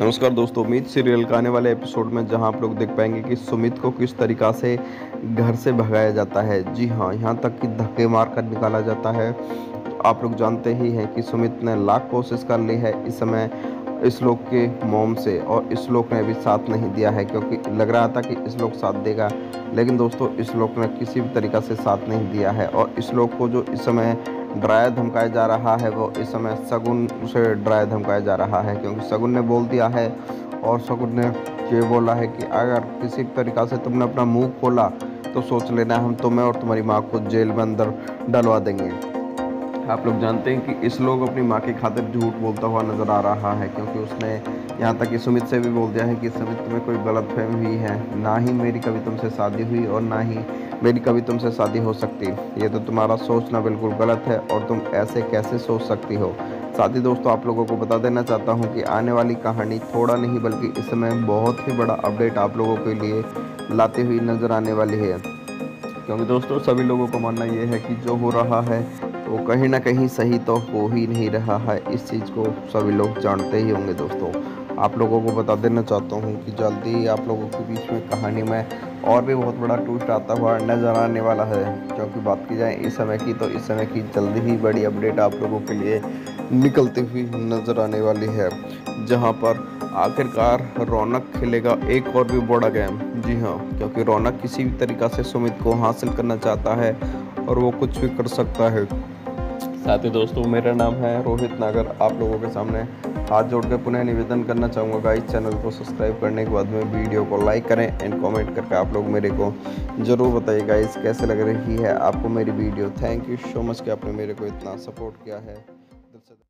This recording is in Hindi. नमस्कार दोस्तों, मीत सीरियल का आने वाले एपिसोड में जहां आप लोग देख पाएंगे कि सुमित को किस तरीक़ा से घर से भगाया जाता है। जी हाँ, यहां तक कि धक्के मार कर निकाला जाता है। आप लोग जानते ही हैं कि सुमित ने लाख कोशिश कर ली है इस समय अश्लोक के मोम से, और अश्लोक ने भी साथ नहीं दिया है क्योंकि लग रहा था कि अश्लोक साथ देगा, लेकिन दोस्तों अश्लोक ने किसी भी तरीक़ा से साथ नहीं दिया है। और अश्लोक को जो इस समय डराया धमकाया जा रहा है वो इस समय सगुन उसे डराया धमकाया जा रहा है, क्योंकि सगुन ने बोल दिया है और सगुन ने ये बोला है कि अगर किसी तरीक़ा से तुमने अपना मुंह खोला तो सोच लेना हम तुम्हें और तुम्हारी माँ को जेल में अंदर डलवा देंगे। आप लोग जानते हैं कि अश्लोक अपनी माँ की खातिर झूठ बोलता हुआ नज़र आ रहा है, क्योंकि उसने यहाँ तक कि सुमित से भी बोल दिया है कि सुमित तुम्हें कोई गलतफहमी हुई है, ना ही मेरी कभी तुमसे शादी हुई और ना ही मेरी कभी तुमसे शादी हो सकती, ये तो तुम्हारा सोचना बिल्कुल गलत है और तुम ऐसे कैसे सोच सकती हो। साथ ही दोस्तों आप लोगों को बता देना चाहता हूँ कि आने वाली कहानी थोड़ा नहीं बल्कि इस समय बहुत ही बड़ा अपडेट आप लोगों के लिए लाती हुई नज़र आने वाली है, क्योंकि दोस्तों सभी लोगों का मानना ये है कि जो हो रहा है वो कहीं ना कहीं सही तो हो ही नहीं रहा है। इस चीज़ को सभी लोग जानते ही होंगे। दोस्तों आप लोगों को बता देना चाहता हूँ कि जल्दी ही आप लोगों के बीच में कहानी में और भी बहुत बड़ा ट्विस्ट आता हुआ नज़र आने वाला है, क्योंकि बात की जाए इस समय की तो इस समय की जल्दी ही बड़ी अपडेट आप लोगों के लिए निकलती हुई नज़र आने वाली है, जहाँ पर आखिरकार रौनक खेलेगा एक और भी बड़ा गेम। जी हाँ, क्योंकि रौनक किसी भी तरीक़ा से सुमित को हासिल करना चाहता है और वो कुछ भी कर सकता है। साथ ही दोस्तों मेरा नाम है रोहित नागर, आप लोगों के सामने हाथ जोड़कर पुनः निवेदन करना चाहूँगा गाइस, चैनल को सब्सक्राइब करने के बाद में वीडियो को लाइक करें एंड कमेंट करके आप लोग मेरे को ज़रूर बताइए गाइस कैसे लग रही है आपको मेरी video. Thank you so much कि आपने मेरे को इतना सपोर्ट किया है।